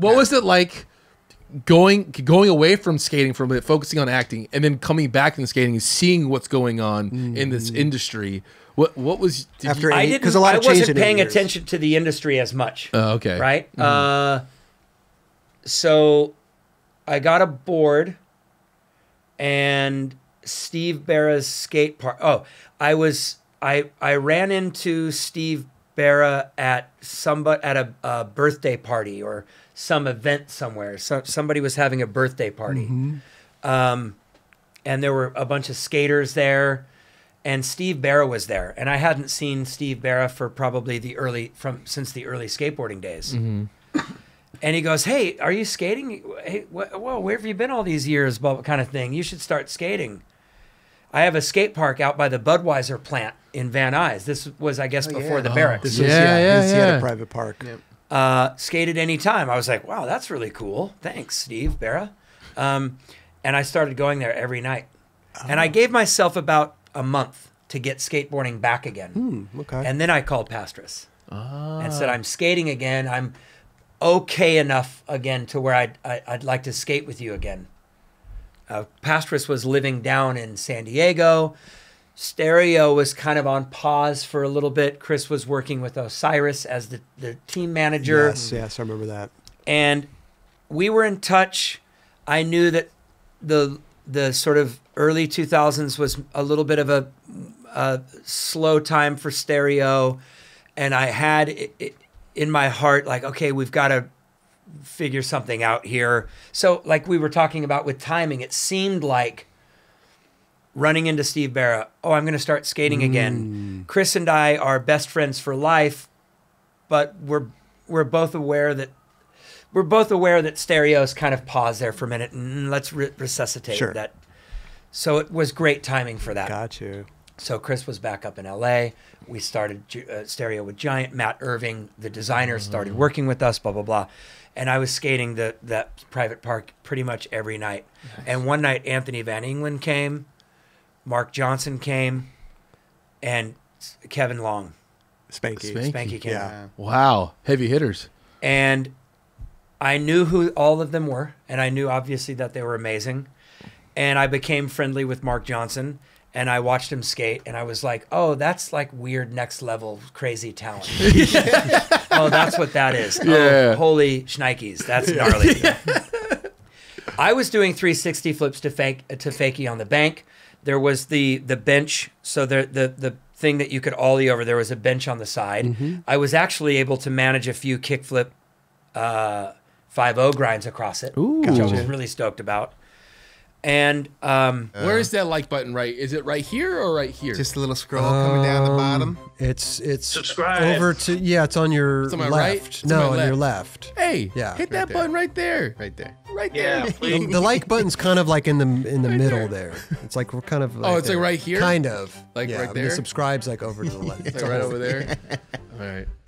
What was it like going away from skating for a bit, focusing on acting, and then coming back in skating and seeing what's going on in this industry? What was after? Because a lot of change. I wasn't paying attention to the industry as much. Okay, right. So I got aboard, and Steve Berra's skate park. Oh, I ran into Steve Berra at a birthday party or some event somewhere. So somebody was having a birthday party, and there were a bunch of skaters there, and Steve Berra was there. And I hadn't seen Steve Berra for probably the since the early skateboarding days. And he goes, "Hey, are you skating? Hey, whoa, where have you been all these years?" Kind of thing. You should start skating. I have a skate park out by the Budweiser plant in Van Nuys. This was, I guess, before the barracks. This was, yeah, he had a private park. Yep. Skated any time. I was like, "Wow, that's really cool. Thanks, Steve Berra." And I started going there every night. And I gave myself about a month to get skateboarding back again. Okay. And then I called Pastris and said, "I'm skating again. I'm okay enough again to where I'd like to skate with you again." Pastris was living down in San Diego. Stereo was kind of on pause for a little bit. Chris was working with Osiris as the team manager. Yes, I remember that. And we were in touch. I knew that the sort of early 2000s was a little bit of a slow time for Stereo, and I had it in my heart, like, okay, we've got to figure something out here. So like we were talking about with timing, it seemed like running into Steve Berra, oh, I'm going to start skating again. Chris and I are best friends for life, but we're both aware that Stereo's kind of paused there for a minute, and let's resuscitate that. So it was great timing for that. Got you. So Chris was back up in LA. We started Stereo with Giant. Matt Irving, the designer, started working with us, blah, blah, blah. And I was skating that private park pretty much every night. Nice. And one night, Anthony Van England came, Mark Johnson came, and Kevin Long. Spanky came. Yeah. Wow. Heavy hitters. And I knew who all of them were, and I knew obviously that they were amazing. And I became friendly with Mark Johnson. And I watched him skate, and I was like, "Oh, that's like weird next level crazy talent." Oh, that's what that is. Yeah. Oh, holy shnikes, that's gnarly. I was doing 360 flips to fakie on the bank. There was the bench, so the thing that you could ollie over. There was a bench on the side. I was actually able to manage a few kickflip 5-0 grinds across it, which I was really stoked about. And where is that like button? Right, is it right here or right here? Just a little scroll coming down the bottom. It's subscribe over to it's on your left. Right? No, on your left. Hey, yeah, hit that button right there. Right there. Right there. Yeah, the like button's kind of like in the middle there. It's like we're kind of like it's like right here. Kind of like right there. The subscribe's like over to the left. It's like right over there. All right.